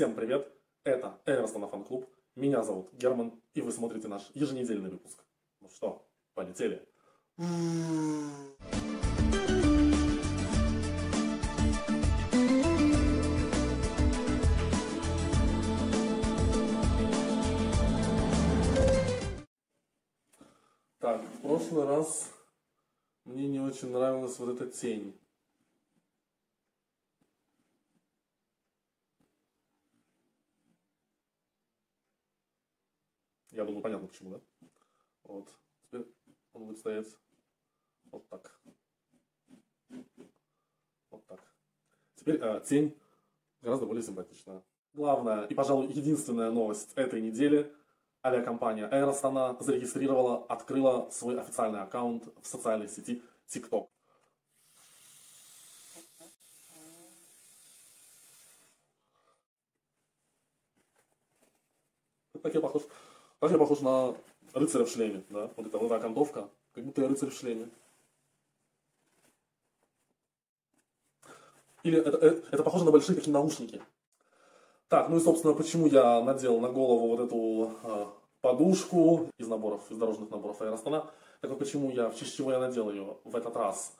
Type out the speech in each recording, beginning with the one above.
Всем привет, это Air Astana фан-клуб, меня зовут Герман, и вы смотрите наш еженедельный выпуск. Ну что, полетели? Так, в прошлый раз мне не очень нравилась вот эта тень. Я думаю, понятно почему, да? Вот. Теперь он будет стоять вот так. Вот так. Теперь тень гораздо более симпатичная. Главная и, пожалуй, единственная новость этой недели. Авиакомпания Air Astana открыла свой официальный аккаунт в социальной сети TikTok. Так я похож на рыцаря в шлеме, да? Вот эта окантовка, как будто я рыцарь в шлеме. Или это похоже на большие такие наушники. Так, ну и собственно, почему я надел на голову вот эту подушку из дорожных наборов Air Astana. Так вот почему я, в честь чего я надел ее в этот раз.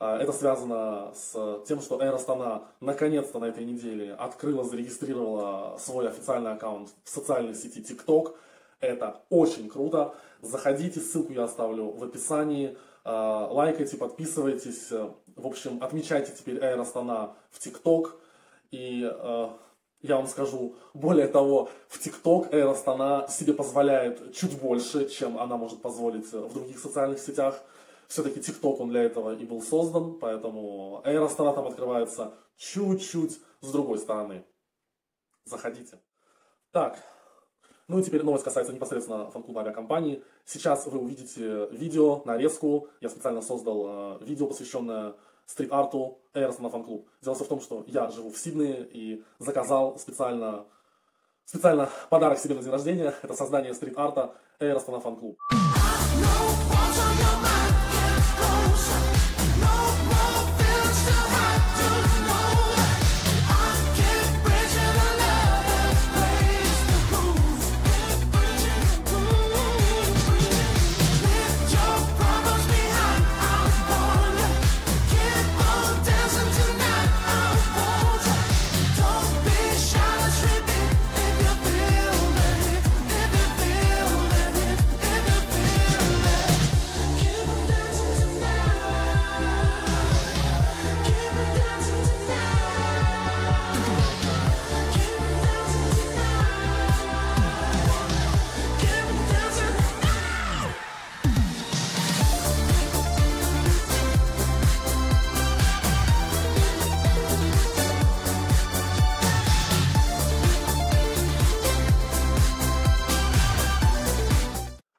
Это связано с тем, что Air Astana наконец-то на этой неделе зарегистрировала свой официальный аккаунт в социальной сети TikTok. Это очень круто. Заходите, ссылку я оставлю в описании. Лайкайте, подписывайтесь. В общем, отмечайте теперь Air Astana в ТикТок. И я вам скажу, более того, в ТикТок Air Astana себе позволяет чуть больше, чем она может позволить в других социальных сетях. Все-таки ТикТок, он для этого и был создан, поэтому Air Astana там открывается чуть-чуть с другой стороны. Заходите. Так. Ну и теперь новость касается непосредственно фан-клуба авиакомпании. Сейчас вы увидите видео, нарезку. Я специально создал видео, посвященное стрит-арту Air Astana фан-клуб. Дело в том, что я живу в Сиднее и заказал специально подарок себе на день рождения. Это создание стрит-арта Air Astana фан-клуб.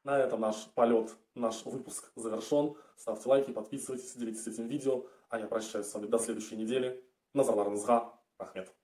На этом наш полет, наш выпуск завершен. Ставьте лайки, подписывайтесь, делитесь этим видео. А я прощаюсь с вами до следующей недели. Назарбаев Ахмет.